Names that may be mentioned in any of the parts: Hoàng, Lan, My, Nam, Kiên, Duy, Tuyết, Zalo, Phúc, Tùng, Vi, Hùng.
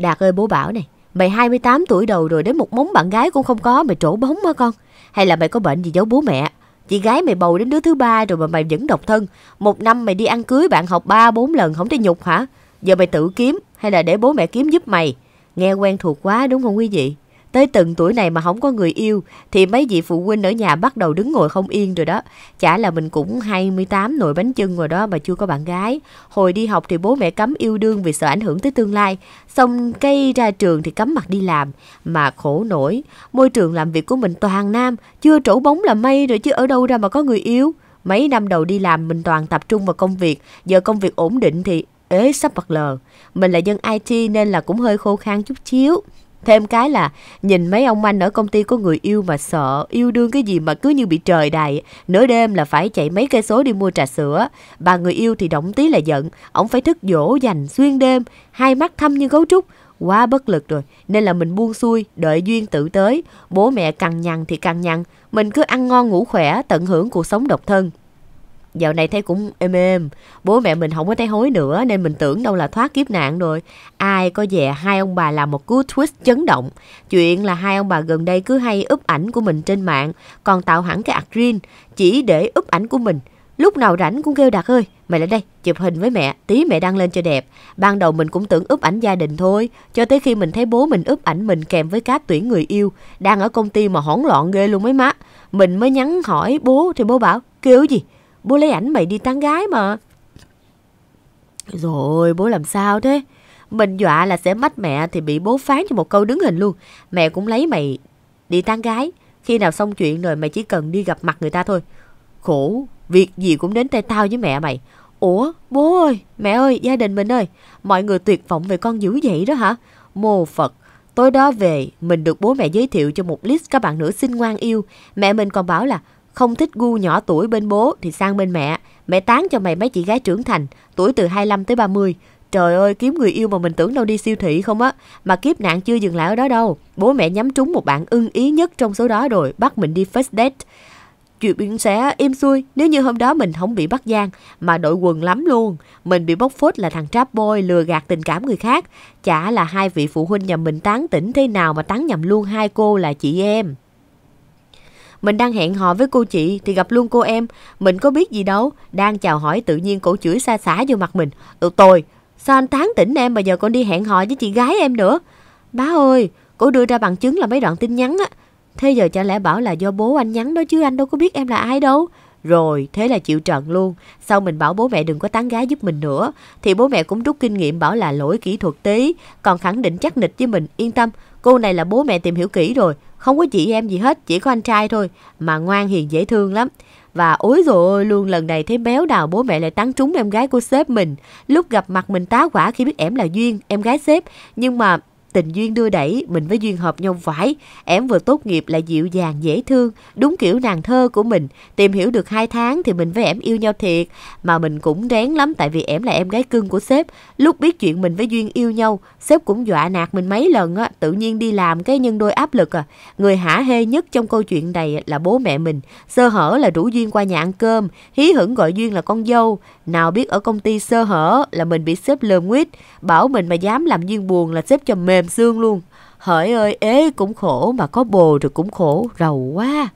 Đạt ơi, bố bảo này, mày 28 tuổi đầu rồi, đến một móng bạn gái cũng không có, mày trổ bóng hả con? Hay là mày có bệnh gì giấu bố mẹ? Chị gái mày bầu đến đứa thứ ba rồi mà mày vẫn độc thân. Một năm mày đi ăn cưới bạn học 3-4 lần, không thể nhục hả? Giờ mày tự kiếm hay là để bố mẹ kiếm giúp mày? Nghe quen thuộc quá đúng không quý vị? Tới từng tuổi này mà không có người yêu thì mấy vị phụ huynh ở nhà bắt đầu đứng ngồi không yên rồi đó. Chả là mình cũng 28 nồi bánh chưng rồi đó mà chưa có bạn gái. Hồi đi học thì bố mẹ cấm yêu đương vì sợ ảnh hưởng tới tương lai. Xong cây ra trường thì cấm mặt đi làm. Mà khổ nổi, môi trường làm việc của mình toàn nam, chưa trổ bóng là may rồi chứ ở đâu ra mà có người yêu. Mấy năm đầu đi làm mình toàn tập trung vào công việc, giờ công việc ổn định thì ế sắp bật lờ. Mình là dân IT nên là cũng hơi khô khan chút xíu. Thêm cái là nhìn mấy ông anh ở công ty có người yêu mà sợ, yêu đương cái gì mà cứ như bị trời đày. Nửa đêm là phải chạy mấy cây số đi mua trà sữa. Bà người yêu thì động tí là giận, ổng phải thức dỗ dành xuyên đêm, hai mắt thâm như gấu trúc. Quá bất lực rồi, nên là mình buông xuôi, đợi duyên tự tới. Bố mẹ cằn nhằn thì cằn nhằn, mình cứ ăn ngon ngủ khỏe, tận hưởng cuộc sống độc thân. Dạo này thấy cũng êm êm, bố mẹ mình không có thấy hối nữa nên mình tưởng đâu là thoát kiếp nạn rồi. Ai có dè hai ông bà làm một cú twist chấn động. Chuyện là hai ông bà gần đây cứ hay úp ảnh của mình trên mạng, còn tạo hẳn cái account riêng chỉ để úp ảnh của mình. Lúc nào rảnh cũng kêu Đạt ơi, mày lại đây, chụp hình với mẹ, tí mẹ đăng lên cho đẹp. Ban đầu mình cũng tưởng úp ảnh gia đình thôi, cho tới khi mình thấy bố mình úp ảnh mình kèm với cáp tuyển người yêu, đang ở công ty mà hỗn loạn ghê luôn mấy má. Mình mới nhắn hỏi bố thì bố bảo, kêu gì? Bố lấy ảnh mày đi tán gái mà. Rồi bố làm sao thế? Mình dọa là sẽ mách mẹ thì bị bố phán cho một câu đứng hình luôn. Mẹ cũng lấy mày đi tán gái, khi nào xong chuyện rồi mày chỉ cần đi gặp mặt người ta thôi. Khổ, việc gì cũng đến tay tao với mẹ mày. Ủa bố ơi, mẹ ơi, gia đình mình ơi, mọi người tuyệt vọng về con dữ vậy đó hả? Mô Phật. Tối đó về mình được bố mẹ giới thiệu cho một list các bạn nữ xinh ngoan yêu. Mẹ mình còn bảo là không thích gu nhỏ tuổi bên bố thì sang bên mẹ. Mẹ tán cho mày mấy chị gái trưởng thành, tuổi từ 25 tới 30. Trời ơi, kiếm người yêu mà mình tưởng đâu đi siêu thị không á. Mà kiếp nạn chưa dừng lại ở đó đâu. Bố mẹ nhắm trúng một bạn ưng ý nhất trong số đó rồi, bắt mình đi first date. Chuyện sẽ im xuôi nếu như hôm đó mình không bị bắt gian, mà đội quần lắm luôn. Mình bị bóc phốt là thằng trap boy, lừa gạt tình cảm người khác. Chả là hai vị phụ huynh nhà mình tán tỉnh thế nào mà tán nhầm luôn hai cô là chị em. Mình đang hẹn hò với cô chị thì gặp luôn cô em. Mình có biết gì đâu. Đang chào hỏi tự nhiên cổ chửi xa xả vô mặt mình. Tụi tôi, sao anh tán tỉnh em mà giờ con đi hẹn hò với chị gái em nữa? Bá ơi, cổ đưa ra bằng chứng là mấy đoạn tin nhắn á. Thế giờ chả lẽ bảo là do bố anh nhắn đó chứ anh đâu có biết em là ai đâu. Rồi, thế là chịu trận luôn. Sau mình bảo bố mẹ đừng có tán gái giúp mình nữa, thì bố mẹ cũng rút kinh nghiệm bảo là lỗi kỹ thuật tí, còn khẳng định chắc nịch với mình. Yên tâm, cô này là bố mẹ tìm hiểu kỹ rồi, không có chị em gì hết, chỉ có anh trai thôi. Mà ngoan hiền dễ thương lắm. Và ối dồi ôi luôn, lần này thấy béo đào bố mẹ lại tán trúng em gái của sếp mình. Lúc gặp mặt mình tá quả khi biết ẻm là Duyên, em gái sếp. Nhưng mà tình duyên đưa đẩy, mình với Duyên hợp nhau vãi. Em vừa tốt nghiệp là dịu dàng dễ thương, đúng kiểu nàng thơ của mình. Tìm hiểu được 2 tháng thì mình với em yêu nhau thiệt. Mà mình cũng rén lắm, tại vì em là em gái cưng của sếp. Lúc biết chuyện mình với Duyên yêu nhau, sếp cũng dọa nạt mình mấy lần á. Tự nhiên đi làm cái nhân đôi áp lực à. Người hả hê nhất trong câu chuyện này là bố mẹ mình. Sơ hở là rủ Duyên qua nhà ăn cơm, hí hửng gọi Duyên là con dâu. Nào biết ở công ty sơ hở là mình bị sếp lườm nguyết. Bảo mình mà dám làm Duyên buồn là sếp cho mềm xương luôn. Hỡi ơi, ế cũng khổ mà có bồ rồi cũng khổ, rầu quá.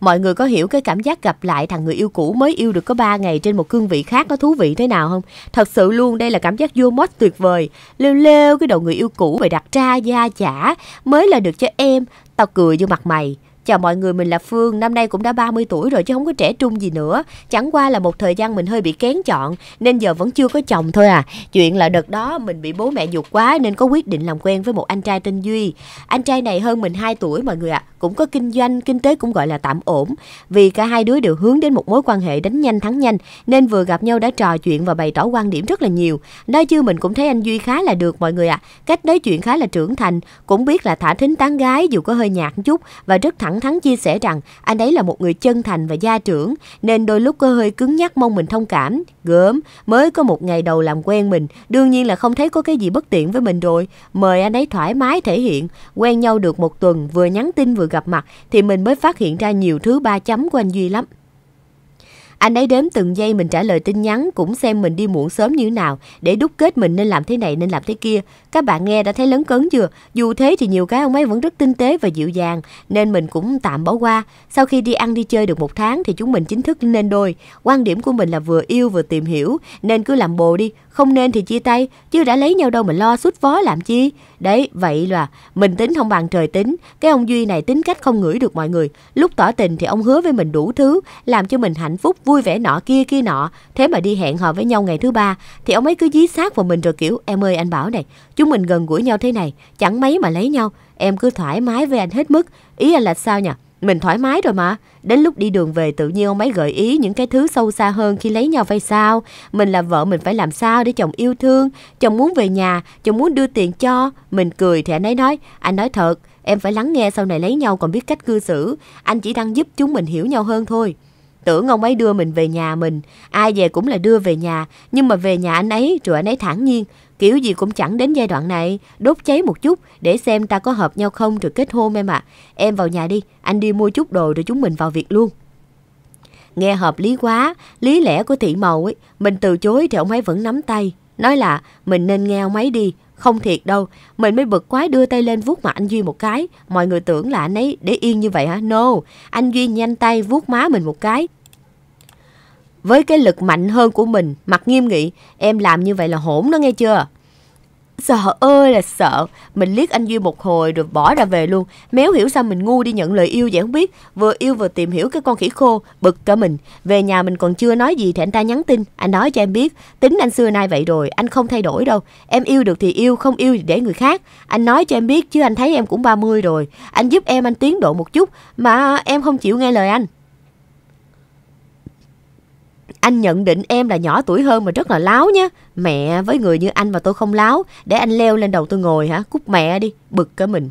Mọi người có hiểu cái cảm giác gặp lại thằng người yêu cũ mới yêu được có 3 ngày trên một cương vị khác nó thú vị thế nào không? Thật sự luôn, đây là cảm giác vô mốt tuyệt vời. Lêu lêu cái đầu người yêu cũ mày đặt ra da chả, mới là được cho em, tao cười vô mặt mày. Chào mọi người, mình là Phương, năm nay cũng đã 30 tuổi rồi chứ không có trẻ trung gì nữa. Chẳng qua là một thời gian mình hơi bị kén chọn nên giờ vẫn chưa có chồng thôi à. Chuyện là đợt đó mình bị bố mẹ giục quá nên có quyết định làm quen với một anh trai tên Duy. Anh trai này hơn mình 2 tuổi mọi người ạ. Cũng có kinh doanh, kinh tế cũng gọi là tạm ổn. Vì cả hai đứa đều hướng đến một mối quan hệ đánh nhanh thắng nhanh nên vừa gặp nhau đã trò chuyện và bày tỏ quan điểm rất là nhiều. Nói chứ mình cũng thấy anh Duy khá là được mọi người ạ. Cách nói chuyện khá là trưởng thành, cũng biết là thả thính tán gái dù có hơi nhạt chút, và rất thẳng thắn chia sẻ rằng anh ấy là một người chân thành và gia trưởng nên đôi lúc có hơi cứng nhắc, mong mình thông cảm. Gớm, mới có một ngày đầu làm quen mình đương nhiên là không thấy có cái gì bất tiện với mình rồi, mời anh ấy thoải mái thể hiện. Quen nhau được một tuần, vừa nhắn tin vừa gặp mặt thì mình mới phát hiện ra nhiều thứ ba chấm của anh Duy lắm. Anh ấy đếm từng giây mình trả lời tin nhắn, cũng xem mình đi muộn sớm như thế nào, để đúc kết mình nên làm thế này, nên làm thế kia. Các bạn nghe đã thấy lấn cấn chưa? Dù thế thì nhiều cái ông ấy vẫn rất tinh tế và dịu dàng, nên mình cũng tạm bỏ qua. Sau khi đi ăn đi chơi được 1 tháng thì chúng mình chính thức nên đôi. Quan điểm của mình là vừa yêu vừa tìm hiểu, nên cứ làm bồ đi, không nên thì chia tay, chứ đã lấy nhau đâu mà lo sút vó làm chi. Đấy, vậy là mình tính không bằng trời tính. Cái ông Duy này tính cách không ngửi được mọi người. Lúc tỏ tình thì ông hứa với mình đủ thứ, làm cho mình hạnh phúc, vui vẻ nọ kia nọ. Thế mà đi hẹn hò với nhau ngày thứ 3 thì ông ấy cứ dí xác vào mình rồi kiểu: em ơi, anh bảo này, chúng mình gần gũi nhau thế này, chẳng mấy mà lấy nhau, em cứ thoải mái với anh hết mức. Ý anh là sao nhỉ? Mình thoải mái rồi mà. Đến lúc đi đường về tự nhiên ông ấy gợi ý những cái thứ sâu xa hơn, khi lấy nhau phải sao, mình là vợ mình phải làm sao để chồng yêu thương, chồng muốn về nhà, chồng muốn đưa tiền cho. Mình cười thì anh ấy nói: anh nói thật, em phải lắng nghe, sau này lấy nhau còn biết cách cư xử, anh chỉ đang giúp chúng mình hiểu nhau hơn thôi. Tưởng ông ấy đưa mình về nhà mình, ai về cũng là đưa về nhà, nhưng mà về nhà anh ấy rồi anh ấy thản nhiên, kiểu gì cũng chẳng đến giai đoạn này, đốt cháy một chút để xem ta có hợp nhau không rồi kết hôn em ạ. Em vào nhà đi, anh đi mua chút đồ rồi chúng mình vào việc luôn. Nghe hợp lý quá, lý lẽ của thị màu ấy, mình từ chối thì ông ấy vẫn nắm tay, nói là mình nên nghe ông ấy đi. Không thiệt đâu, mình mới bực quá đưa tay lên vuốt mặt anh Duy một cái. Mọi người tưởng là anh ấy để yên như vậy hả? No, anh Duy nhanh tay vuốt má mình một cái. Với cái lực mạnh hơn của mình, mặt nghiêm nghị: em làm như vậy là hỗn đó nghe chưa? Sợ ơi là sợ, mình liếc anh Duy một hồi rồi bỏ ra về luôn. Méo hiểu sao mình ngu đi nhận lời yêu vậy không biết. Vừa yêu vừa tìm hiểu cái con khỉ khô, bực cả mình. Về nhà mình còn chưa nói gì thì anh ta nhắn tin: anh nói cho em biết, tính anh xưa nay vậy rồi, anh không thay đổi đâu. Em yêu được thì yêu, không yêu thì để người khác. Anh nói cho em biết chứ anh thấy em cũng 30 rồi, anh giúp em, anh tiến độ một chút, mà em không chịu nghe lời anh. Anh nhận định em là nhỏ tuổi hơn mà rất là láo nhá. Mẹ, với người như anh mà tôi không láo, để anh leo lên đầu tôi ngồi hả? Cút mẹ đi, bực cả mình.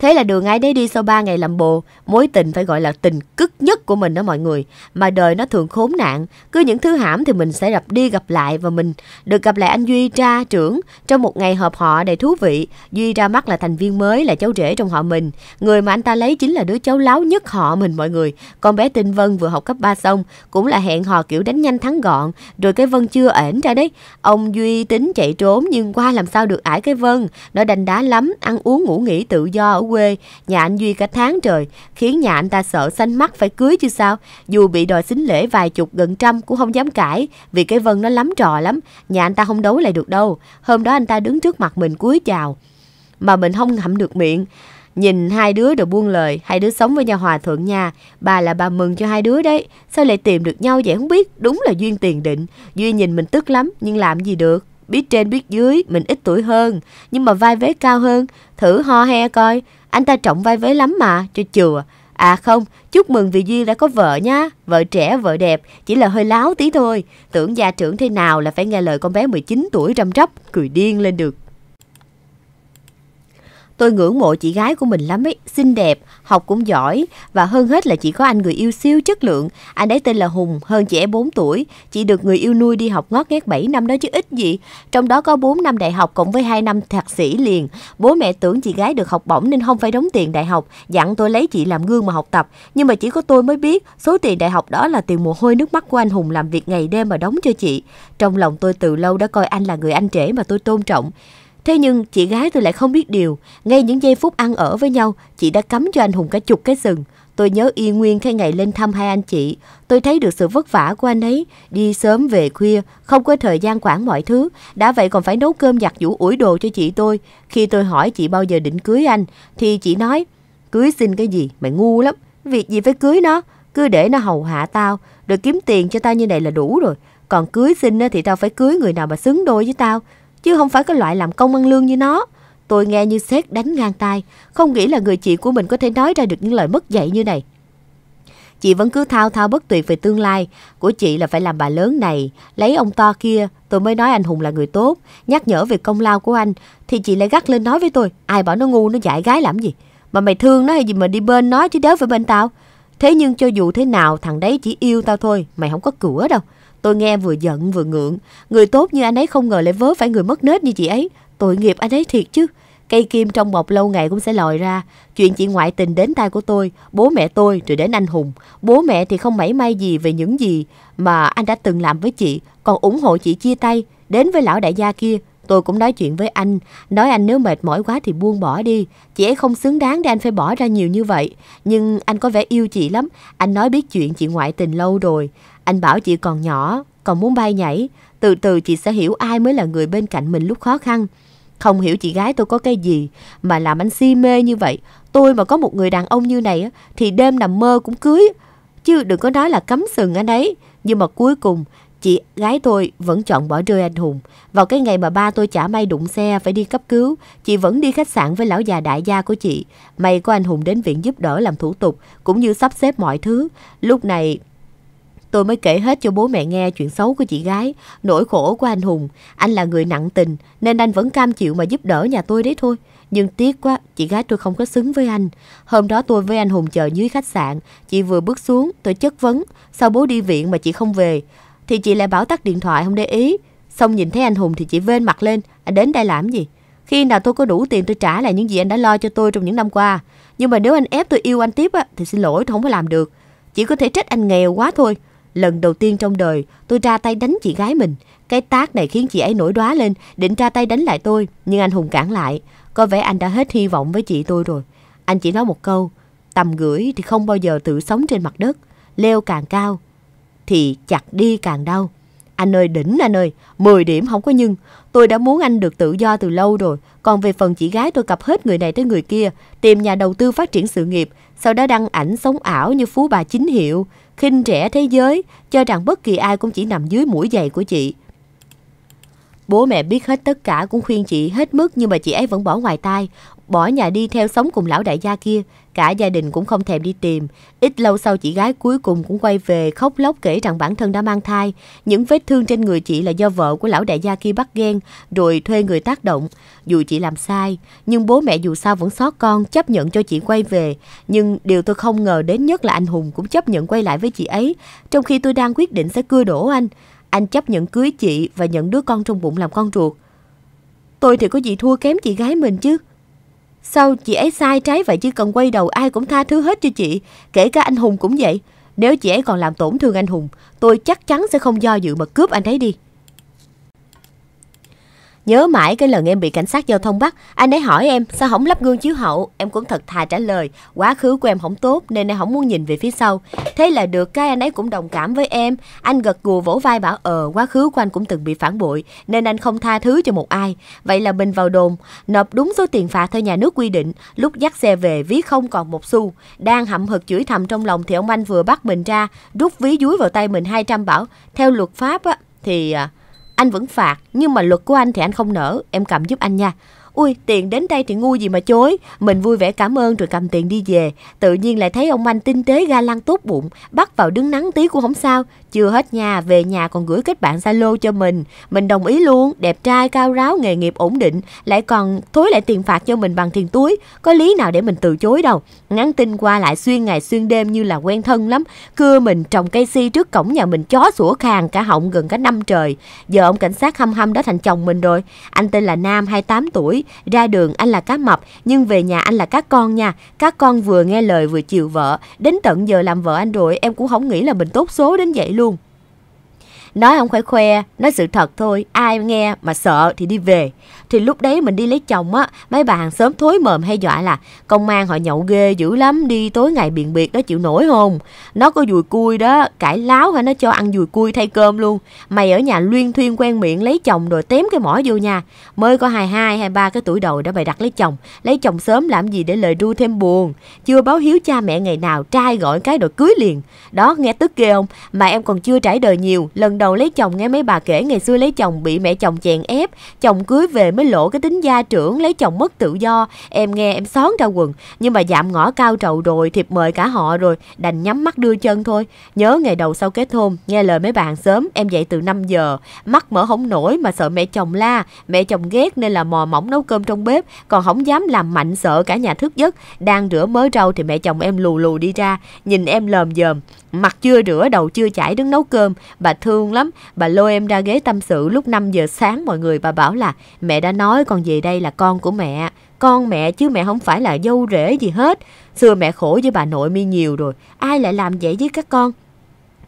Thế là đường ai đấy đi sau 3 ngày làm bồ. Mối tình phải gọi là tình cứt nhất của mình đó mọi người. Mà đời nó thường khốn nạn, cứ những thứ hãm thì mình sẽ gặp đi gặp lại. Và mình được gặp lại anh Duy ra trưởng trong một ngày họp họ đầy thú vị. Duy ra mắt là thành viên mới, là cháu rể trong họ mình. Người mà anh ta lấy chính là đứa cháu láo nhất họ mình mọi người. Con bé Tinh Vân vừa học cấp 3 xong, cũng là hẹn hò kiểu đánh nhanh thắng gọn. Rồi cái Vân chưa ểnh ra đấy. Ông Duy tính chạy trốn nhưng qua làm sao được ải cái Vân. Nó đành đá lắm, ăn uống ngủ nghỉ tự do ở quê nhà anh Duy cả tháng trời, khiến nhà anh ta sợ xanh mắt phải cưới chứ sao. Dù bị đòi xính lễ vài chục gần trăm cũng không dám cãi, vì cái Vân nó lắm trò lắm, nhà anh ta không đấu lại được đâu. Hôm đó anh ta đứng trước mặt mình cúi chào mà mình không ngậm được miệng. Nhìn hai đứa rồi buông lời: hai đứa sống với nhau hòa thuận nha, bà là bà mừng cho hai đứa đấy, sao lại tìm được nhau vậy không biết, đúng là duyên tiền định. Duy nhìn mình tức lắm nhưng làm gì được, biết trên biết dưới, mình ít tuổi hơn nhưng mà vai vế cao hơn, thử ho he coi. Anh ta trọng vai vế lắm mà, cho chừa. À không, chúc mừng vì Duy đã có vợ nha, vợ trẻ, vợ đẹp, chỉ là hơi láo tí thôi. Tưởng gia trưởng thế nào là phải nghe lời con bé 19 tuổi răm rắp, cười điên lên được. Tôi ngưỡng mộ chị gái của mình lắm ấy, xinh đẹp, học cũng giỏi, và hơn hết là chị có anh người yêu siêu chất lượng. Anh ấy tên là Hùng, hơn chị ấy 4 tuổi, chị được người yêu nuôi đi học ngót nghét 7 năm đó chứ ít gì. Trong đó có 4 năm đại học cộng với 2 năm thạc sĩ liền. Bố mẹ tưởng chị gái được học bổng nên không phải đóng tiền đại học, dặn tôi lấy chị làm gương mà học tập. Nhưng mà chỉ có tôi mới biết, số tiền đại học đó là tiền mồ hôi nước mắt của anh Hùng làm việc ngày đêm mà đóng cho chị. Trong lòng tôi từ lâu đã coi anh là người anh rể mà tôi tôn trọng. Thế nhưng chị gái tôi lại không biết điều. Ngay những giây phút ăn ở với nhau, chị đã cắm cho anh Hùng cả chục cái sừng. Tôi nhớ y nguyên cái ngày lên thăm hai anh chị. Tôi thấy được sự vất vả của anh ấy, đi sớm về khuya, không có thời gian quản mọi thứ. Đã vậy còn phải nấu cơm giặt giũ ủi đồ cho chị tôi. Khi tôi hỏi chị bao giờ định cưới anh, thì chị nói: cưới xin cái gì, mày ngu lắm, việc gì phải cưới nó, cứ để nó hầu hạ tao, rồi kiếm tiền cho tao như này là đủ rồi. Còn cưới xin thì tao phải cưới người nào mà xứng đôi với tao, chứ không phải cái loại làm công ăn lương như nó. Tôi nghe như sét đánh ngang tai, không nghĩ là người chị của mình có thể nói ra được những lời mất dạy như này. Chị vẫn cứ thao thao bất tuyệt về tương lai của chị là phải làm bà lớn này, lấy ông to kia. Tôi mới nói anh Hùng là người tốt, nhắc nhở về công lao của anh, thì chị lại gắt lên nói với tôi: ai bảo nó ngu, nó dại gái làm gì, mà mày thương nó hay gì mà đi bên nó chứ đéo phải bên tao. Thế nhưng cho dù thế nào thằng đấy chỉ yêu tao thôi, mày không có cửa đâu. Tôi nghe vừa giận vừa ngượng. Người tốt như anh ấy không ngờ lại vớ phải người mất nết như chị ấy. Tội nghiệp anh ấy thiệt chứ. Cây kim trong bọc lâu ngày cũng sẽ lòi ra. Chuyện chị ngoại tình đến tay của tôi, bố mẹ tôi, rồi đến anh Hùng. Bố mẹ thì không mảy may gì về những gì mà anh đã từng làm với chị, còn ủng hộ chị chia tay. Đến với lão đại gia kia, tôi cũng nói chuyện với anh, nói anh nếu mệt mỏi quá thì buông bỏ đi. Chị ấy không xứng đáng để anh phải bỏ ra nhiều như vậy. Nhưng anh có vẻ yêu chị lắm. Anh nói biết chuyện chị ngoại tình lâu rồi. Anh bảo chị còn nhỏ, còn muốn bay nhảy. Từ từ chị sẽ hiểu ai mới là người bên cạnh mình lúc khó khăn. Không hiểu chị gái tôi có cái gì mà làm anh si mê như vậy. Tôi mà có một người đàn ông như này thì đêm nằm mơ cũng cưới. Chứ đừng có nói là cắm sừng anh ấy. Nhưng mà cuối cùng chị gái tôi vẫn chọn bỏ rơi anh Hùng. Vào cái ngày mà ba tôi chả may đụng xe phải đi cấp cứu, chị vẫn đi khách sạn với lão già đại gia của chị. May có anh Hùng đến viện giúp đỡ làm thủ tục cũng như sắp xếp mọi thứ. Lúc này tôi mới kể hết cho bố mẹ nghe chuyện xấu của chị gái, nỗi khổ của anh Hùng. Anh là người nặng tình nên anh vẫn cam chịu mà giúp đỡ nhà tôi đấy thôi. Nhưng tiếc quá, chị gái tôi không có xứng với anh. Hôm đó tôi với anh Hùng chờ dưới khách sạn. Chị vừa bước xuống, tôi chất vấn sao bố đi viện mà chị không về, thì chị lại bảo tắt điện thoại không để ý. Xong nhìn thấy anh Hùng thì chị vên mặt lên, anh đến đây làm gì? Khi nào tôi có đủ tiền tôi trả lại những gì anh đã lo cho tôi trong những năm qua. Nhưng mà nếu anh ép tôi yêu anh tiếp thì xin lỗi, tôi không có làm được. Chỉ có thể trách anh nghèo quá thôi. Lần đầu tiên trong đời tôi ra tay đánh chị gái mình. Cái tát này khiến chị ấy nổi đoá lên, định ra tay đánh lại tôi. Nhưng anh Hùng cản lại. Có vẻ anh đã hết hy vọng với chị tôi rồi. Anh chỉ nói một câu: tầm gửi thì không bao giờ tự sống trên mặt đất. Leo càng cao thì chặt đi càng đau. Anh ơi, đỉnh anh ơi, 10 điểm không có nhưng. Tôi đã muốn anh được tự do từ lâu rồi. Còn về phần chị gái tôi, cặp hết người này tới người kia, tìm nhà đầu tư phát triển sự nghiệp, sau đó đăng ảnh sống ảo như phú bà chính hiệu, khinh rẻ thế giới, cho rằng bất kỳ ai cũng chỉ nằm dưới mũi giày của chị. Bố mẹ biết hết tất cả cũng khuyên chị hết mức, nhưng mà chị ấy vẫn bỏ ngoài tai, bỏ nhà đi theo sống cùng lão đại gia kia. Cả gia đình cũng không thèm đi tìm. Ít lâu sau chị gái cuối cùng cũng quay về, khóc lóc kể rằng bản thân đã mang thai. Những vết thương trên người chị là do vợ của lão đại gia kia bắt ghen rồi thuê người tác động. Dù chị làm sai nhưng bố mẹ dù sao vẫn xót con, chấp nhận cho chị quay về. Nhưng điều tôi không ngờ đến nhất là anh Hùng cũng chấp nhận quay lại với chị ấy, trong khi tôi đang quyết định sẽ cưa đổ anh. Anh chấp nhận cưới chị và nhận đứa con trong bụng làm con ruột. Tôi thì có gì thua kém chị gái mình chứ? Sao chị ấy sai trái vậy? Chỉ cần quay đầu ai cũng tha thứ hết cho chị, kể cả anh Hùng cũng vậy. Nếu chị ấy còn làm tổn thương anh Hùng, tôi chắc chắn sẽ không do dự mà cướp anh ấy đi. Nhớ mãi cái lần em bị cảnh sát giao thông bắt, anh ấy hỏi em sao không lắp gương chiếu hậu. Em cũng thật thà trả lời quá khứ của em không tốt nên em không muốn nhìn về phía sau. Thế là được cái anh ấy cũng đồng cảm với em. Anh gật gù vỗ vai bảo quá khứ của anh cũng từng bị phản bội nên anh không tha thứ cho một ai. Vậy là mình vào đồn, nộp đúng số tiền phạt theo nhà nước quy định. Lúc dắt xe về ví không còn một xu. Đang hậm hực chửi thầm trong lòng thì ông anh vừa bắt mình ra, rút ví dúi vào tay mình 200 bảo theo luật pháp thì... anh vẫn phạt, nhưng mà luật của anh thì anh không nỡ. Em cầm giúp anh nha. Ui, tiền đến đây thì ngu gì mà chối. Mình vui vẻ cảm ơn rồi cầm tiền đi về. Tự nhiên lại thấy ông anh tinh tế ga lăng tốt bụng, bắt vào đứng nắng tí cũng không sao. Chưa hết nha, về nhà còn gửi kết bạn Zalo cho mình. Mình đồng ý luôn, đẹp trai, cao ráo, nghề nghiệp ổn định, lại còn thối lại tiền phạt cho mình bằng tiền túi. Có lý nào để mình từ chối đâu. Nhắn tin qua lại xuyên ngày xuyên đêm như là quen thân lắm. Cưa mình trồng cây si trước cổng nhà mình, chó sủa khàn cả họng gần cả năm trời. Giờ ông cảnh sát hăm hăm đã thành chồng mình rồi. Anh tên là Nam, 28 tuổi. Ra đường anh là cá mập, nhưng về nhà anh là cá con nha. Cá con vừa nghe lời vừa chiều vợ. Đến tận giờ làm vợ anh rồi, em cũng không nghĩ là mình tốt số đến vậy luôn. Nói không phải khoe, nói sự thật thôi. Ai nghe mà sợ thì đi về. Thì lúc đấy mình đi lấy chồng á, mấy bà hàng xóm thối mồm hay dọa là công an họ nhậu ghê dữ lắm, đi tối ngày biền biệt đó chịu nổi không? Nó có dùi cui đó, cãi láo hả, nó cho ăn dùi cui thay cơm luôn. Mày ở nhà luyên thuyên quen miệng lấy chồng rồi tém cái mỏ vô nha. Mới có 22, 23 cái tuổi đầu đã bày đặt lấy chồng. Lấy chồng sớm làm gì để lời ru thêm buồn. Chưa báo hiếu cha mẹ ngày nào, trai gọi cái rồi cưới liền. Đó, nghe tức ghê không? Mà em còn chưa trải đời nhiều. Lần đầu lấy chồng nghe mấy bà kể ngày xưa lấy chồng bị mẹ chồng chèn ép, chồng cưới về mới lộ cái tính gia trưởng, lấy chồng mất tự do. Em nghe em xón ra quần. Nhưng mà dạm ngõ cao trầu rồi, thiệp mời cả họ rồi, đành nhắm mắt đưa chân thôi. Nhớ ngày đầu sau kết hôn, nghe lời mấy bạn sớm, em dậy từ 5 giờ, mắt mở không nổi mà sợ mẹ chồng la, mẹ chồng ghét nên là mò mỏng nấu cơm trong bếp, còn không dám làm mạnh sợ cả nhà thức giấc. Đang rửa mớ rau thì mẹ chồng em lù lù đi ra, nhìn em lờm dờm, mặt chưa rửa, đầu chưa chải, đứng nấu cơm. Bà thương lắm, bà lôi em ra ghế tâm sự lúc 5 giờ sáng mọi người. Bà bảo là mẹ đã nói con về đây là con của mẹ, con mẹ chứ mẹ không phải là dâu rể gì hết. Xưa mẹ khổ với bà nội mi nhiều rồi, ai lại làm vậy với các con.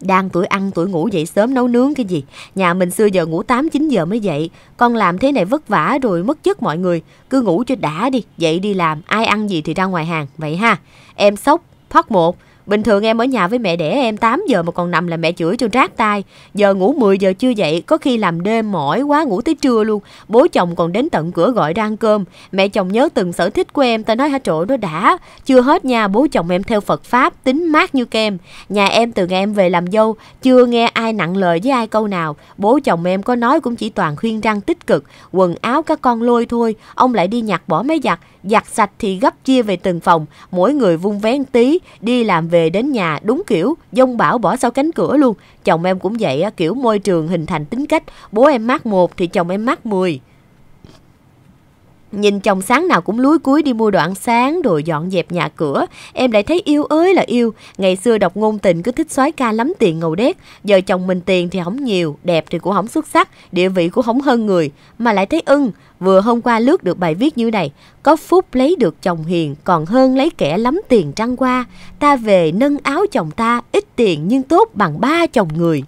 Đang tuổi ăn tuổi ngủ dậy sớm nấu nướng cái gì. Nhà mình xưa giờ ngủ 8-9 giờ mới dậy. Con làm thế này vất vả rồi mất giấc mọi người. Cứ ngủ cho đã đi, dậy đi làm. Ai ăn gì thì ra ngoài hàng, vậy ha. Em sốc, thoát một. Bình thường em ở nhà với mẹ đẻ em 8 giờ mà còn nằm là mẹ chửi cho rát tai. Giờ ngủ 10 giờ chưa dậy, có khi làm đêm mỏi quá ngủ tới trưa luôn. Bố chồng còn đến tận cửa gọi ra ăn cơm. Mẹ chồng nhớ từng sở thích của em, ta nói hả trội nó đã. Chưa hết nha, bố chồng em theo Phật Pháp, tính mát như kem. Nhà em từ ngày em về làm dâu, chưa nghe ai nặng lời với ai câu nào. Bố chồng em có nói cũng chỉ toàn khuyên răng tích cực. Quần áo các con lôi thôi, ông lại đi nhặt bỏ máy giặt. Giặt sạch thì gấp chia về từng phòng, mỗi người vung vén tí, đi làm về đến nhà đúng kiểu dông bão bỏ sau cánh cửa luôn. Chồng em cũng vậy, kiểu môi trường hình thành tính cách. Bố em mát 1 thì chồng em mát 10. Nhìn chồng sáng nào cũng lúi cúi đi mua đồ ăn sáng rồi dọn dẹp nhà cửa, em lại thấy yêu ới là yêu. Ngày xưa đọc ngôn tình cứ thích soái ca lắm tiền ngầu đét, giờ chồng mình tiền thì không nhiều, đẹp thì cũng không xuất sắc, địa vị cũng không hơn người, mà lại thấy ưng. Vừa hôm qua lướt được bài viết như này: có phúc lấy được chồng hiền còn hơn lấy kẻ lắm tiền trăng qua, ta về nâng áo chồng ta, ít tiền nhưng tốt bằng 3 chồng người.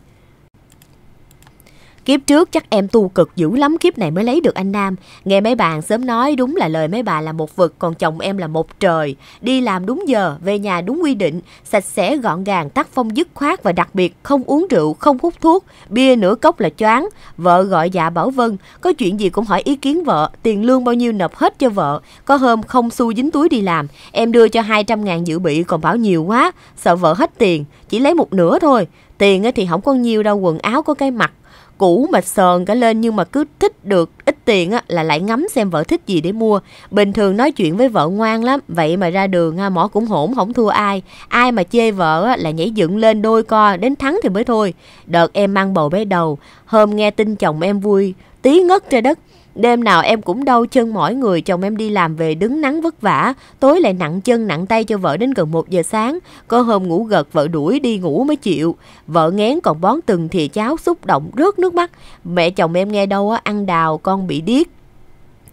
Kiếp trước chắc em tu cực dữ lắm, kiếp này mới lấy được anh Nam. Nghe mấy bà sớm nói đúng là lời mấy bà là một vực, còn chồng em là một trời. Đi làm đúng giờ, về nhà đúng quy định, sạch sẽ gọn gàng, tác phong dứt khoát và đặc biệt không uống rượu, không hút thuốc, bia nửa cốc là choáng. Vợ gọi dạ bảo vâng, có chuyện gì cũng hỏi ý kiến vợ, tiền lương bao nhiêu nộp hết cho vợ. Có hôm không xu dính túi đi làm, em đưa cho 200.000 dự bị còn bảo nhiều quá, sợ vợ hết tiền, chỉ lấy một nửa thôi. Tiền thì không có nhiều đâu, quần áo có cái mặc cũ mà sờn cả lên, nhưng mà cứ thích được ít tiền là lại ngắm xem vợ thích gì để mua. Bình thường nói chuyện với vợ ngoan lắm, vậy mà ra đường mỏ cũng hổn không thua ai. Ai mà chê vợ là nhảy dựng lên đôi co, đến thắng thì mới thôi. Đợt em mang bầu bé đầu, hôm nghe tin chồng em vui tí ngất ra đất. Đêm nào em cũng đau chân mỏi người, chồng em đi làm về đứng nắng vất vả, tối lại nặng chân nặng tay cho vợ đến gần 1 giờ sáng. Có hôm ngủ gật, vợ đuổi đi ngủ mới chịu. Vợ ngén còn bón từng thìa cháo, xúc động rớt nước mắt. Mẹ chồng em nghe đâu ăn đào con bị điếc,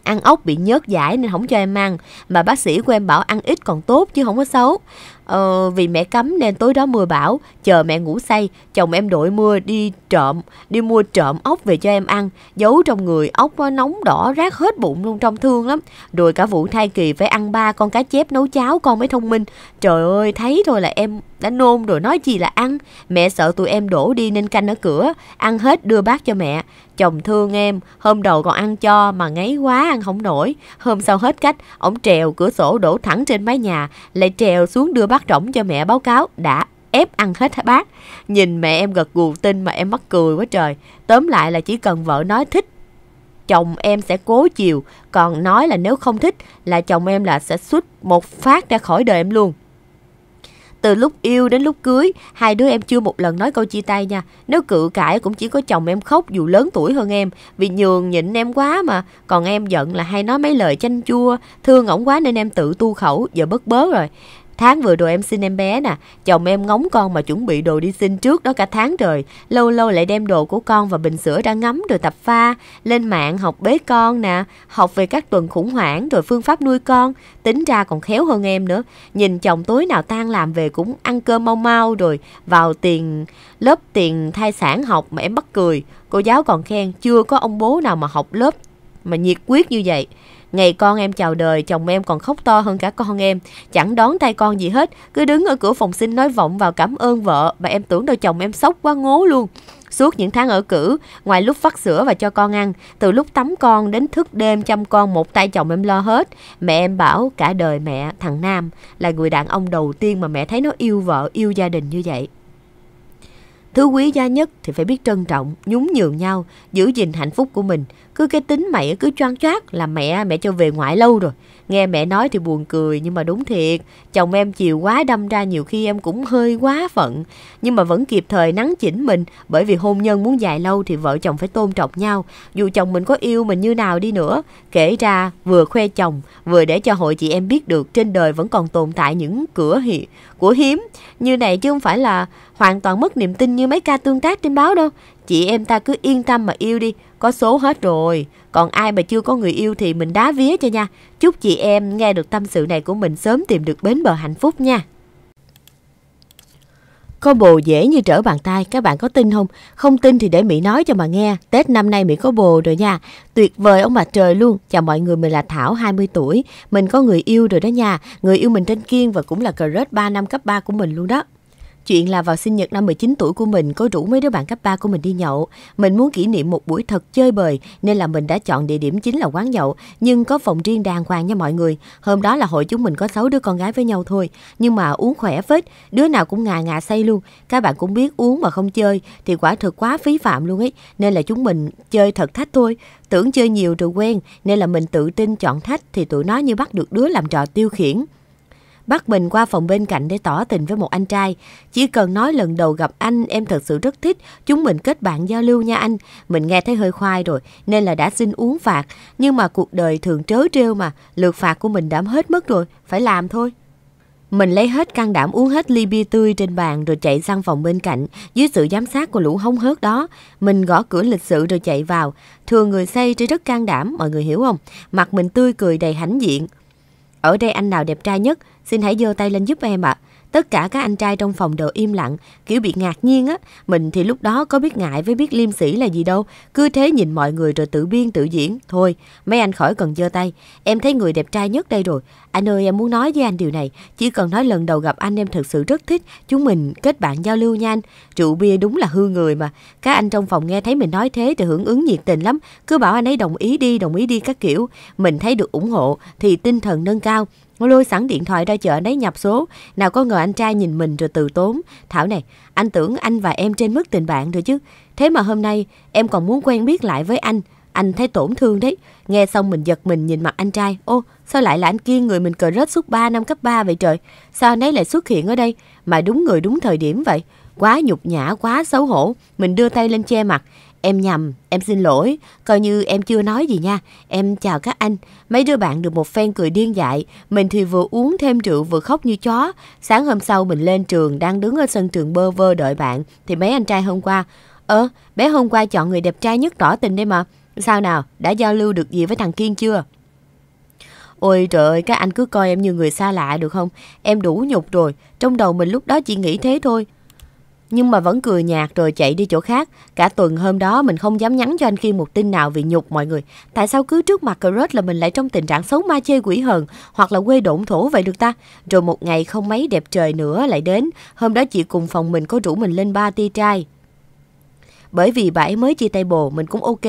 ăn ốc bị nhớt giải nên không cho em ăn. Mà bác sĩ của em bảo ăn ít còn tốt chứ không có xấu. Vì mẹ cấm nên tối đó mưa bão, chờ mẹ ngủ say, chồng em đội mưa đi mua trộm ốc về cho em ăn, giấu trong người. Ốc nóng đỏ rát hết bụng luôn, trông thương lắm. Rồi cả vụ thai kỳ phải ăn 3 con cá chép nấu cháo con mới thông minh. Trời ơi, thấy thôi là em đã nôn rồi, nói gì là ăn. Mẹ sợ tụi em đổ đi nên canh ở cửa, ăn hết đưa bát cho mẹ. Chồng thương em, hôm đầu còn ăn cho mà ngấy quá ăn không nổi. Hôm sau hết cách, ổng trèo cửa sổ đổ thẳng trên mái nhà, lại trèo xuống đưa bát rỗng cho mẹ báo cáo đã ép ăn hết bát. Nhìn mẹ em gật gù tin mà em mắc cười quá trời. Tóm lại là chỉ cần vợ nói thích, chồng em sẽ cố chiều, còn nói là nếu không thích là chồng em là sẽ sút một phát ra khỏi đời em luôn. Từ lúc yêu đến lúc cưới, hai đứa em chưa một lần nói câu chia tay nha. Nếu cự cãi cũng chỉ có chồng em khóc, dù lớn tuổi hơn em, vì nhường nhịn em quá mà. Còn em giận là hay nói mấy lời chanh chua, thương ổng quá nên em tự tu khẩu, giờ bớt bớ rồi. Tháng vừa rồi em xin em bé nè, chồng em ngóng con mà chuẩn bị đồ đi xin trước đó cả tháng trời. Lâu lâu lại đem đồ của con và bình sữa ra ngắm rồi tập pha. Lên mạng học bế con nè, học về các tuần khủng hoảng rồi phương pháp nuôi con. Tính ra còn khéo hơn em nữa. Nhìn chồng tối nào tan làm về cũng ăn cơm mau mau rồi vào tiền lớp tiền thai sản học mà em mắc cười. Cô giáo còn khen chưa có ông bố nào mà học lớp mà nhiệt quyết như vậy. Ngày con em chào đời, chồng em còn khóc to hơn cả con em. Chẳng đón tay con gì hết, cứ đứng ở cửa phòng sinh nói vọng vào cảm ơn vợ. Mà em tưởng đâu chồng em sốc quá ngố luôn. Suốt những tháng ở cữ, ngoài lúc vắt sữa và cho con ăn, từ lúc tắm con đến thức đêm chăm con, một tay chồng em lo hết. Mẹ em bảo cả đời mẹ, thằng Nam là người đàn ông đầu tiên mà mẹ thấy nó yêu vợ, yêu gia đình như vậy. Thứ quý giá nhất thì phải biết trân trọng, nhún nhường nhau, giữ gìn hạnh phúc của mình. Cứ cái tính mày cứ choang choác là mẹ cho về ngoại lâu rồi. Nghe mẹ nói thì buồn cười nhưng mà đúng thiệt. Chồng em chiều quá đâm ra nhiều khi em cũng hơi quá phận, nhưng mà vẫn kịp thời nắn chỉnh mình. Bởi vì hôn nhân muốn dài lâu thì vợ chồng phải tôn trọng nhau, dù chồng mình có yêu mình như nào đi nữa. Kể ra vừa khoe chồng, vừa để cho hội chị em biết được trên đời vẫn còn tồn tại những của hiếm như này, chứ không phải là hoàn toàn mất niềm tin như mấy ca tương tác trên báo đâu. Chị em ta cứ yên tâm mà yêu đi, có số hết rồi. Còn ai mà chưa có người yêu thì mình đá vía cho nha. Chúc chị em nghe được tâm sự này của mình sớm tìm được bến bờ hạnh phúc nha. Có bồ dễ như trở bàn tay, các bạn có tin không? Không tin thì để Mỹ nói cho mà nghe. Tết năm nay Mỹ có bồ rồi nha. Tuyệt vời ông bà trời luôn. Chào mọi người, mình là Thảo, 20 tuổi. Mình có người yêu rồi đó nha. Người yêu mình tên Kiên và cũng là crush 3 năm cấp 3 của mình luôn đó. Chuyện là vào sinh nhật năm 19 tuổi của mình có rủ mấy đứa bạn cấp 3 của mình đi nhậu. Mình muốn kỷ niệm một buổi thật chơi bời nên là mình đã chọn địa điểm chính là quán nhậu. Nhưng có phòng riêng đàng hoàng nha mọi người. Hôm đó là hội chúng mình có 6 đứa con gái với nhau thôi. Nhưng mà uống khỏe phết, đứa nào cũng ngà ngà say luôn. Các bạn cũng biết uống mà không chơi thì quả thực quá phí phạm luôn ấy. Nên là chúng mình chơi thật thách thôi. Tưởng chơi nhiều rồi quen nên là mình tự tin chọn thách thì tụi nó như bắt được đứa làm trò tiêu khiển. Bắt mình qua phòng bên cạnh để tỏ tình với một anh trai. Chỉ cần nói lần đầu gặp anh em thật sự rất thích, chúng mình kết bạn giao lưu nha anh. Mình nghe thấy hơi khoai rồi nên là đã xin uống phạt. Nhưng mà cuộc đời thường trớ trêu mà, lượt phạt của mình đã hết mất rồi, phải làm thôi. Mình lấy hết can đảm uống hết ly bia tươi trên bàn rồi chạy sang phòng bên cạnh. Dưới sự giám sát của lũ hống hớt đó, mình gõ cửa lịch sự rồi chạy vào. Thường người say thì rất can đảm, mọi người hiểu không? Mặt mình tươi cười đầy hãnh diện. Ở đây anh nào đẹp trai nhất, xin hãy giơ tay lên giúp em ạ. Tất cả các anh trai trong phòng đều im lặng, kiểu bị ngạc nhiên á. Mình thì lúc đó có biết ngại với biết liêm sỉ là gì đâu. Cứ thế nhìn mọi người rồi tự biên tự diễn. Thôi, mấy anh khỏi cần giơ tay. Em thấy người đẹp trai nhất đây rồi. Anh ơi, em muốn nói với anh điều này. Chỉ cần nói lần đầu gặp anh em thật sự rất thích. Chúng mình kết bạn giao lưu nha anh. Rượu bia đúng là hư người mà. Các anh trong phòng nghe thấy mình nói thế thì hưởng ứng nhiệt tình lắm. Cứ bảo anh ấy đồng ý đi các kiểu. Mình thấy được ủng hộ thì tinh thần nâng cao. Lôi sẵn điện thoại ra chợ đấy nhập số. Nào có ngờ anh trai nhìn mình rồi từ tốn. Thảo này, anh tưởng anh và em trên mức tình bạn rồi chứ. Thế mà hôm nay em còn muốn quen biết lại với anh. Anh thấy tổn thương đấy. Nghe xong mình giật mình nhìn mặt anh trai. Ô, sao lại là anh Kiên người mình cờ rớt suốt 3 năm cấp 3 vậy trời? Sao anh ấy lại xuất hiện ở đây? Mà đúng người đúng thời điểm vậy. Quá nhục nhã, quá xấu hổ. Mình đưa tay lên che mặt. Em nhầm, em xin lỗi, coi như em chưa nói gì nha, em chào các anh. Mấy đứa bạn được một phen cười điên dại, mình thì vừa uống thêm rượu vừa khóc như chó. Sáng hôm sau mình lên trường, đang đứng ở sân trường bơ vơ đợi bạn, thì mấy anh trai hôm qua, bé hôm qua chọn người đẹp trai nhất tỏ tình đây mà. Sao nào, đã giao lưu được gì với thằng Kiên chưa? Ôi trời ơi, các anh cứ coi em như người xa lạ được không? Em đủ nhục rồi, trong đầu mình lúc đó chỉ nghĩ thế thôi. Nhưng mà vẫn cười nhạt rồi chạy đi chỗ khác. Cả tuần hôm đó mình không dám nhắn cho anh Kiên một tin nào vì nhục mọi người. Tại sao cứ trước mặt crush là mình lại trong tình trạng xấu ma chê quỷ hờn hoặc là quê độn thổ vậy được ta? Rồi một ngày không mấy đẹp trời nữa lại đến. Hôm đó chị cùng phòng mình có rủ mình lên ba tia trai. Bởi vì bà ấy mới chia tay bồ, mình cũng ok.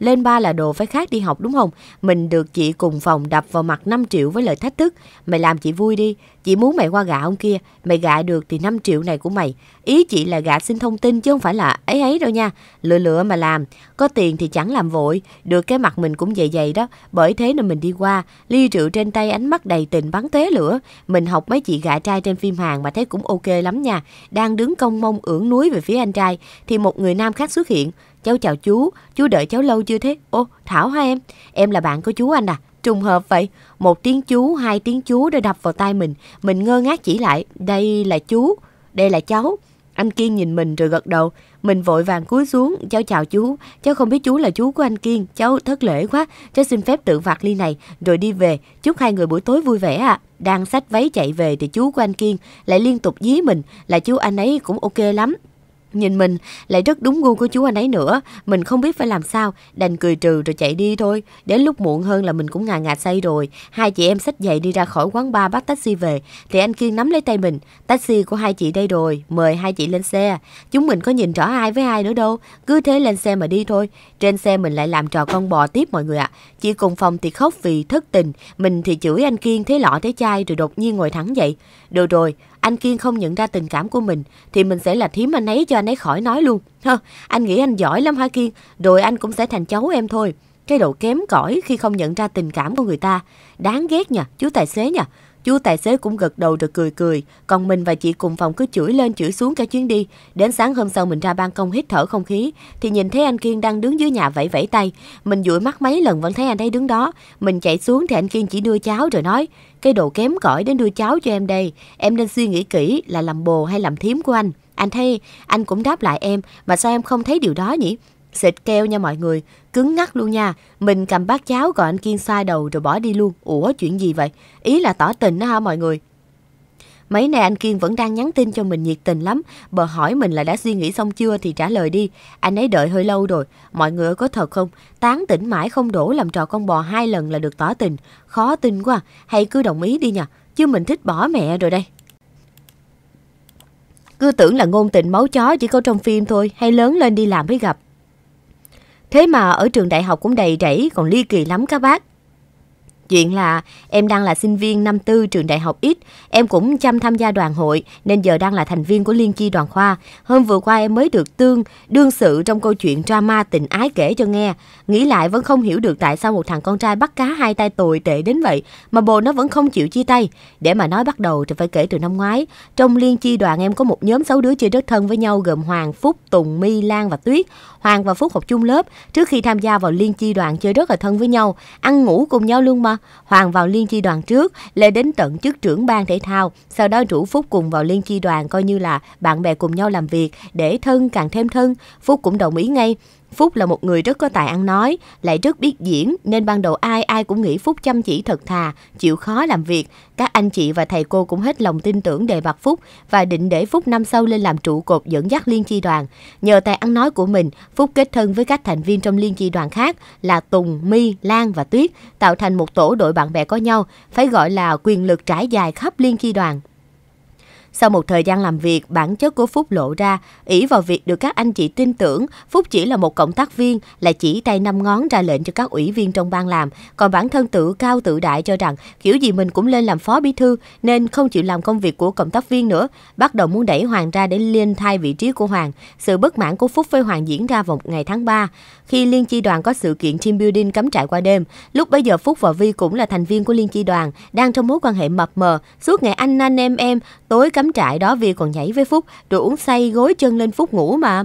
Lên ba là đồ phải khác đi học đúng không? Mình được chị cùng phòng đập vào mặt 5 triệu với lời thách thức. Mày làm chị vui đi. Chị muốn mày qua gạ ông kia. Mày gạ được thì 5 triệu này của mày. Ý chị là gạ xin thông tin chứ không phải là ấy đâu nha. Lựa lựa mà làm. Có tiền thì chẳng làm vội. Được cái mặt mình cũng dày dày đó. Bởi thế nên mình đi qua. Ly rượu trên tay, ánh mắt đầy tình bắn té lửa. Mình học mấy chị gạ trai trên phim Hàn mà thấy cũng ok lắm nha. Đang đứng cong mông ưỡn núi về phía anh trai thì một người nam khác xuất hiện. Cháu chào chú đợi cháu lâu chưa thế? Ô, Thảo hả em là bạn của chú anh à? Trùng hợp vậy. Một tiếng chú, hai tiếng chú đã đập vào tai mình ngơ ngác chỉ lại. Đây là chú, đây là cháu. Anh Kiên nhìn mình rồi gật đầu. Mình vội vàng cúi xuống. Cháu chào chú, cháu không biết chú là chú của anh Kiên. Cháu thất lễ quá, cháu xin phép tự phạt ly này rồi đi về. Chúc hai người buổi tối vui vẻ ạ. Đang xách váy chạy về thì chú của anh Kiên lại liên tục dí mình là chú anh ấy cũng ok lắm. Nhìn mình lại rất đúng gu của chú anh ấy nữa. Mình không biết phải làm sao, đành cười trừ rồi chạy đi thôi. Đến lúc muộn hơn là mình cũng ngà ngà say rồi. Hai chị em xách giày đi ra khỏi quán bar bắt taxi về thì anh Kiên nắm lấy tay mình. Taxi của hai chị đây rồi, mời hai chị lên xe. Chúng mình có nhìn rõ ai với ai nữa đâu, cứ thế lên xe mà đi thôi. Trên xe mình lại làm trò con bò tiếp mọi người ạ. Chị cùng phòng thì khóc vì thất tình, mình thì chửi anh Kiên thế lọ thế chai rồi đột nhiên ngồi thẳng dậy. Được rồi, anh Kiên không nhận ra tình cảm của mình thì mình sẽ là thím anh ấy cho anh ấy khỏi nói luôn. Hơ, anh nghĩ anh giỏi lắm hả Kiên? Rồi anh cũng sẽ thành cháu em thôi. Cái độ kém cỏi khi không nhận ra tình cảm của người ta. Đáng ghét nha, chú tài xế nha. Chú tài xế cũng gật đầu rồi cười. Còn mình và chị cùng phòng cứ chửi lên chửi xuống cả chuyến đi. Đến sáng hôm sau mình ra ban công hít thở không khí thì nhìn thấy anh Kiên đang đứng dưới nhà vẫy vẫy tay. Mình dụi mắt mấy lần vẫn thấy anh ấy đứng đó. Mình chạy xuống thì anh Kiên chỉ đưa cháo rồi nói: cái đồ kém cỏi đến đưa cháo cho em đây. Em nên suy nghĩ kỹ là làm bồ hay làm thím của anh. Anh thấy anh cũng đáp lại em, mà sao em không thấy điều đó nhỉ? Xịt keo nha mọi người, cứng ngắc luôn nha. Mình cầm bát cháo gọi anh Kiên xoa đầu rồi bỏ đi luôn. Ủa chuyện gì vậy? Ý là tỏ tình đó hả mọi người? Mấy nay anh Kiên vẫn đang nhắn tin cho mình nhiệt tình lắm. Bờ hỏi mình là đã suy nghĩ xong chưa thì trả lời đi. Anh ấy đợi hơi lâu rồi. Mọi người có thật không? Tán tỉnh mãi không đổ, làm trò con bò 2 lần là được tỏ tình. Khó tin quá. Hay cứ đồng ý đi nha. Chứ mình thích bỏ mẹ rồi đây. Cứ tưởng là ngôn tình máu chó chỉ có trong phim thôi. Hay lớn lên đi làm mới gặp. Thế mà ở trường đại học cũng đầy rẫy, còn ly kỳ lắm các bác. Chuyện là em đang là sinh viên năm tư trường đại học X, em cũng chăm tham gia đoàn hội nên giờ đang là thành viên của liên chi đoàn khoa. Hôm vừa qua em mới được đương sự trong câu chuyện drama tình ái kể cho nghe. Nghĩ lại vẫn không hiểu được tại sao một thằng con trai bắt cá 2 tay tồi tệ đến vậy mà bồ nó vẫn không chịu chia tay. Để mà nói bắt đầu thì phải kể từ năm ngoái. Trong liên chi đoàn em có một nhóm 6 đứa chơi rất thân với nhau gồm Hoàng, Phúc, Tùng, My, Lan và Tuyết. Hoàng và Phúc học chung lớp, trước khi tham gia vào liên chi đoàn chơi rất là thân với nhau, ăn ngủ cùng nhau luôn mà. Hoàng vào liên chi đoàn trước, lên đến tận chức trưởng ban thể thao, sau đó rủ Phúc cùng vào liên chi đoàn coi như là bạn bè cùng nhau làm việc, để thân càng thêm thân. Phúc cũng đồng ý ngay. Phúc là một người rất có tài ăn nói, lại rất biết diễn nên ban đầu ai ai cũng nghĩ Phúc chăm chỉ thật thà, chịu khó làm việc. Các anh chị và thầy cô cũng hết lòng tin tưởng đề bạt Phúc và định để Phúc năm sau lên làm trụ cột dẫn dắt liên chi đoàn. Nhờ tài ăn nói của mình, Phúc kết thân với các thành viên trong liên chi đoàn khác là Tùng, My, Lan và Tuyết, tạo thành một tổ đội bạn bè có nhau, phải gọi là quyền lực trải dài khắp liên chi đoàn. Sau một thời gian làm việc, bản chất của Phúc lộ ra, ỷ vào việc được các anh chị tin tưởng, Phúc chỉ là một cộng tác viên, là chỉ tay 5 ngón ra lệnh cho các ủy viên trong ban làm, còn bản thân tự cao tự đại cho rằng kiểu gì mình cũng lên làm phó bí thư nên không chịu làm công việc của cộng tác viên nữa, bắt đầu muốn đẩy Hoàng ra để lên thay vị trí của Hoàng. Sự bất mãn của Phúc với Hoàng diễn ra vào ngày tháng 3, khi liên chi đoàn có sự kiện team building cắm trại qua đêm. Lúc bấy giờ Phúc và Vi cũng là thành viên của liên chi đoàn, đang trong mối quan hệ mập mờ, suốt ngày anh em, tối cắm trại đó Vi còn nhảy với Phúc, rồi uống say gối chân lên Phúc ngủ mà.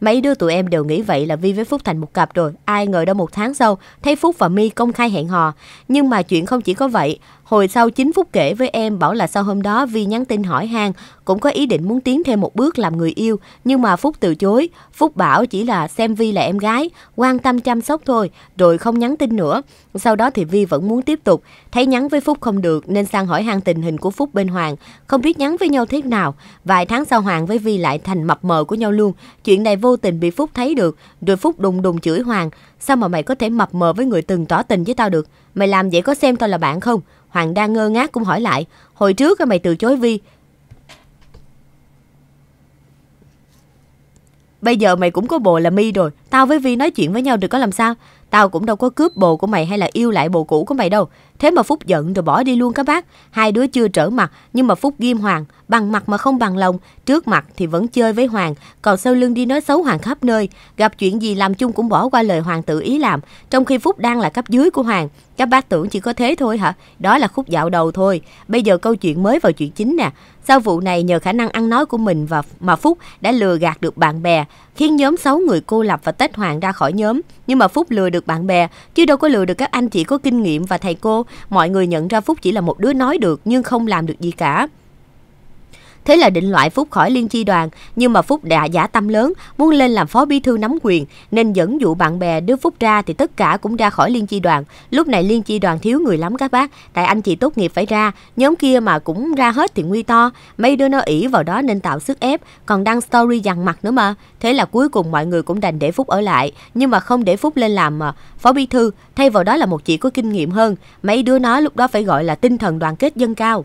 Mấy đứa tụi em đều nghĩ vậy là Vi với Phúc thành một cặp rồi, ai ngờ đâu 1 tháng sau, thấy Phúc và My công khai hẹn hò. Nhưng mà chuyện không chỉ có vậy, hồi sau chính Phúc kể với em bảo là sau hôm đó Vi nhắn tin hỏi han, cũng có ý định muốn tiến thêm một bước làm người yêu, nhưng mà Phúc từ chối. Phúc bảo chỉ là xem Vi là em gái, quan tâm chăm sóc thôi, rồi không nhắn tin nữa. Sau đó thì Vi vẫn muốn tiếp tục, thấy nhắn với Phúc không được nên sang hỏi han tình hình của Phúc bên Hoàng, không biết nhắn với nhau thế nào. Vài tháng sau Hoàng với Vi lại thành mập mờ của nhau luôn. Chuyện này vô tình bị Phúc thấy được, rồi Phúc đùng đùng chửi Hoàng, sao mà mày có thể mập mờ với người từng tỏ tình với tao được, mày làm vậy có xem tao là bạn không? Hoàng đang ngơ ngác cũng hỏi lại, hồi trước mày từ chối Vi, bây giờ mày cũng có bồ là My rồi, tao với Vi nói chuyện với nhau được có làm sao, tao cũng đâu có cướp bồ của mày hay là yêu lại bồ cũ của mày đâu. Thế mà Phúc giận rồi bỏ đi luôn các bác. Hai đứa chưa trở mặt nhưng mà Phúc ghim Hoàng, bằng mặt mà không bằng lòng. Trước mặt thì vẫn chơi với Hoàng, còn sau lưng đi nói xấu Hoàng khắp nơi. Gặp chuyện gì làm chung cũng bỏ qua lời Hoàng tự ý làm, trong khi Phúc đang là cấp dưới của Hoàng. Các bác tưởng chỉ có thế thôi hả? Đó là khúc dạo đầu thôi. Bây giờ câu chuyện mới vào chuyện chính nè. Sau vụ này, nhờ khả năng ăn nói của mình và mà Phúc đã lừa gạt được bạn bè, khiến nhóm 6 người cô lập và tách Hoàng ra khỏi nhóm. Nhưng mà Phúc lừa được bạn bè, chứ đâu có lừa được các anh chị có kinh nghiệm và thầy cô. Mọi người nhận ra Phúc chỉ là một đứa nói được nhưng không làm được gì cả. Thế là định loại Phúc khỏi liên chi đoàn, nhưng mà Phúc đã giả tâm lớn, muốn lên làm phó bí thư nắm quyền, nên dẫn dụ bạn bè đưa Phúc ra thì tất cả cũng ra khỏi liên chi đoàn. Lúc này liên chi đoàn thiếu người lắm các bác, tại anh chị tốt nghiệp phải ra, nhóm kia mà cũng ra hết thì nguy to. Mấy đứa nó ỷ vào đó nên tạo sức ép, còn đăng story dằn mặt nữa mà. Thế là cuối cùng mọi người cũng đành để Phúc ở lại, nhưng mà không để Phúc lên làm phó bí thư, thay vào đó là một chị có kinh nghiệm hơn. Mấy đứa nó lúc đó phải gọi là tinh thần đoàn kết dâng cao,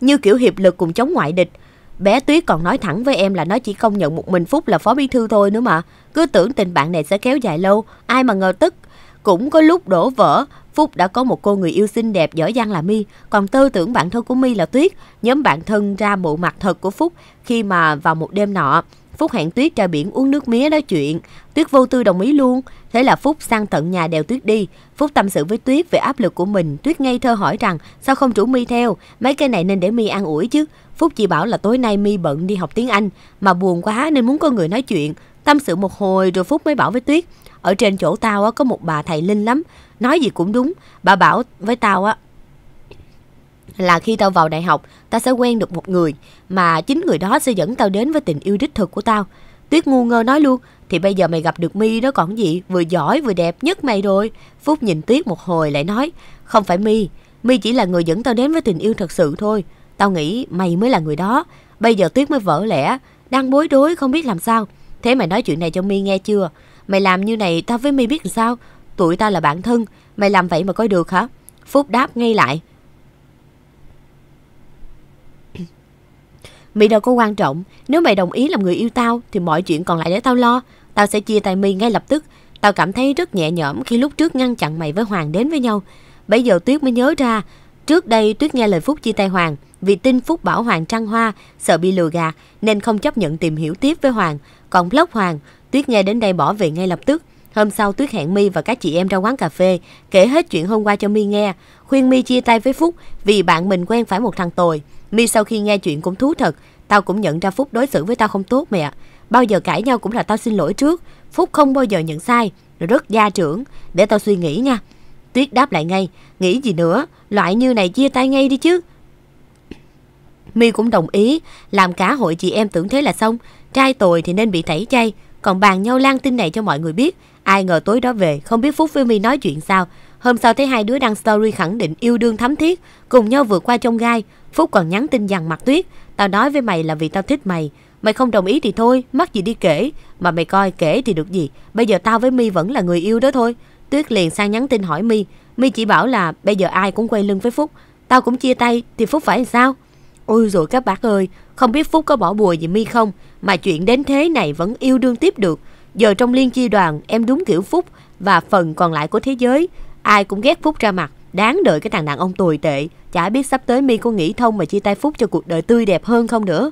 như kiểu hiệp lực cùng chống ngoại địch. Bé Tuyết còn nói thẳng với em là nó chỉ công nhận một mình Phúc là phó bí thư thôi nữa mà. Cứ tưởng tình bạn này sẽ kéo dài lâu, ai mà ngờ tức cũng có lúc đổ vỡ. Phúc đã có một cô người yêu xinh đẹp giỏi giang là My, còn tư tưởng bạn thân của My là Tuyết. Nhóm bạn thân ra bộ mặt thật của Phúc khi mà vào một đêm nọ, Phúc hẹn Tuyết ra biển uống nước mía nói chuyện. Tuyết vô tư đồng ý luôn. Thế là Phúc sang tận nhà đèo Tuyết đi. Phúc tâm sự với Tuyết về áp lực của mình. Tuyết ngây thơ hỏi rằng sao không rủ My theo, mấy cái này nên để My an ủi chứ. Phúc chỉ bảo là tối nay My bận đi học tiếng Anh mà buồn quá nên muốn có người nói chuyện. Tâm sự một hồi rồi Phúc mới bảo với Tuyết, ở trên chỗ tao có một bà thầy linh lắm, nói gì cũng đúng. Bà bảo với tao là khi tao vào đại học, tao sẽ quen được một người mà chính người đó sẽ dẫn tao đến với tình yêu đích thực của tao. Tuyết ngu ngơ nói luôn, thì bây giờ mày gặp được My đó còn gì, vừa giỏi vừa đẹp nhất mày rồi. Phúc nhìn Tuyết một hồi lại nói, không phải My, My chỉ là người dẫn tao đến với tình yêu thật sự thôi. Tao nghĩ mày mới là người đó. Bây giờ Tuyết mới vỡ lẽ, đang bối rối không biết làm sao. Thế mày nói chuyện này cho My nghe chưa? Mày làm như này tao với My biết làm sao? Tụi tao là bạn thân, mày làm vậy mà coi được hả? Phúc đáp ngay lại, My đâu có quan trọng, nếu mày đồng ý làm người yêu tao thì mọi chuyện còn lại để tao lo. Tao sẽ chia tay My ngay lập tức. Tao cảm thấy rất nhẹ nhõm khi lúc trước ngăn chặn mày với Hoàng đến với nhau. Bây giờ Tuyết mới nhớ ra, trước đây Tuyết nghe lời Phúc chia tay Hoàng vì tin Phúc bảo Hoàng trăng hoa, sợ bị lừa gạt nên không chấp nhận tìm hiểu tiếp với Hoàng, còn block Hoàng. Tuyết nghe đến đây bỏ về ngay lập tức. Hôm sau Tuyết hẹn My và các chị em ra quán cà phê, kể hết chuyện hôm qua cho My nghe, khuyên My chia tay với Phúc vì bạn mình quen phải một thằng tồi. My sau khi nghe chuyện cũng thú thật, tao cũng nhận ra Phúc đối xử với tao không tốt mẹ. Bao giờ cãi nhau cũng là tao xin lỗi trước, Phúc không bao giờ nhận sai, rất gia trưởng, để tao suy nghĩ nha. Tuyết đáp lại ngay, nghĩ gì nữa, loại như này chia tay ngay đi chứ. My cũng đồng ý, làm cả hội chị em tưởng thế là xong, trai tồi thì nên bị tẩy chay, còn bàn nhau lan tin này cho mọi người biết. Ai ngờ tối đó về, không biết Phúc với My nói chuyện sao. Hôm sau thấy hai đứa đăng story khẳng định yêu đương thắm thiết, cùng nhau vượt qua chông gai. Phúc còn nhắn tin dằn mặt Tuyết, tao nói với mày là vì tao thích mày, mày không đồng ý thì thôi, mắc gì đi kể. Mà mày coi kể thì được gì, bây giờ tao với My vẫn là người yêu đó thôi. Tuyết liền sang nhắn tin hỏi My, My chỉ bảo là bây giờ ai cũng quay lưng với Phúc, tao cũng chia tay thì Phúc phải làm sao? Ôi rồi các bác ơi, không biết Phúc có bỏ bùa gì My không, mà chuyện đến thế này vẫn yêu đương tiếp được. Giờ trong liên chi đoàn em đúng kiểu Phúc và phần còn lại của thế giới, ai cũng ghét Phúc ra mặt, đáng đợi cái thằng đàn ông tồi tệ. Chả biết sắp tới My có nghĩ thông mà chia tay Phúc cho cuộc đời tươi đẹp hơn không nữa.